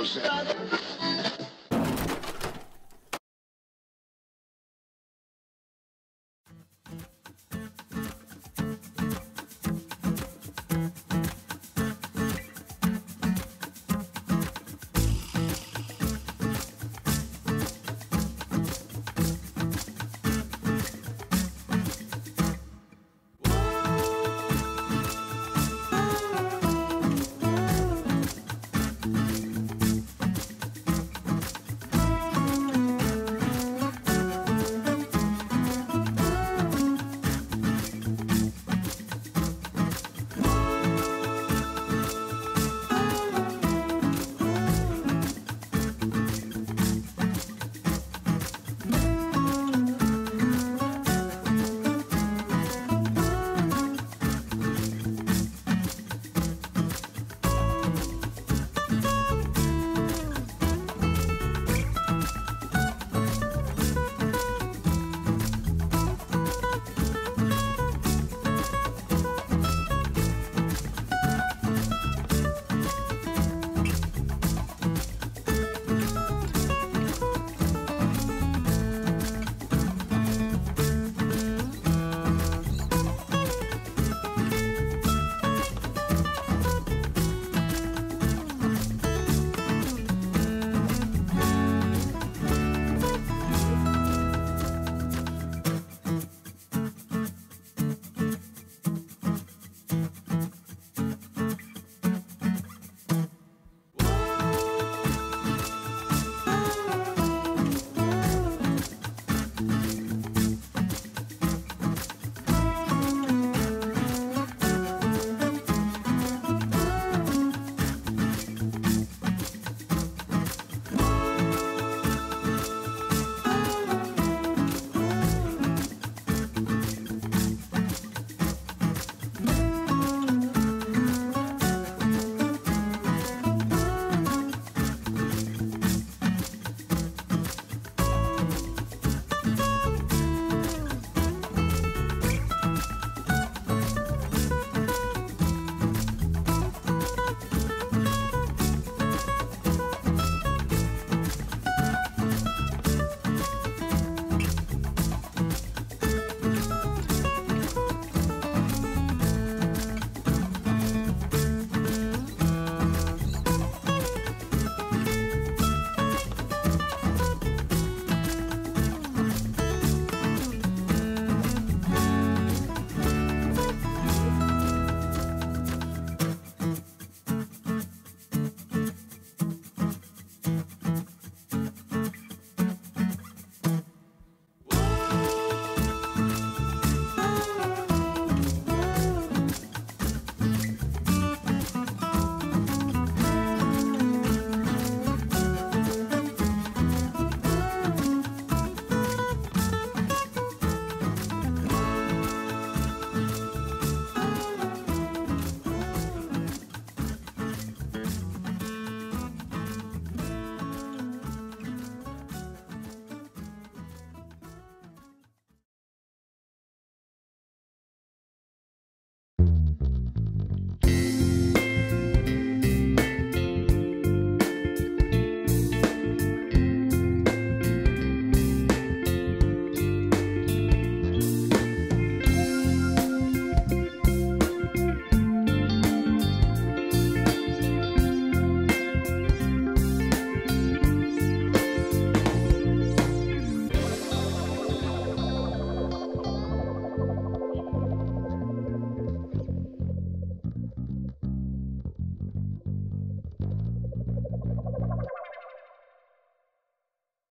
no sense.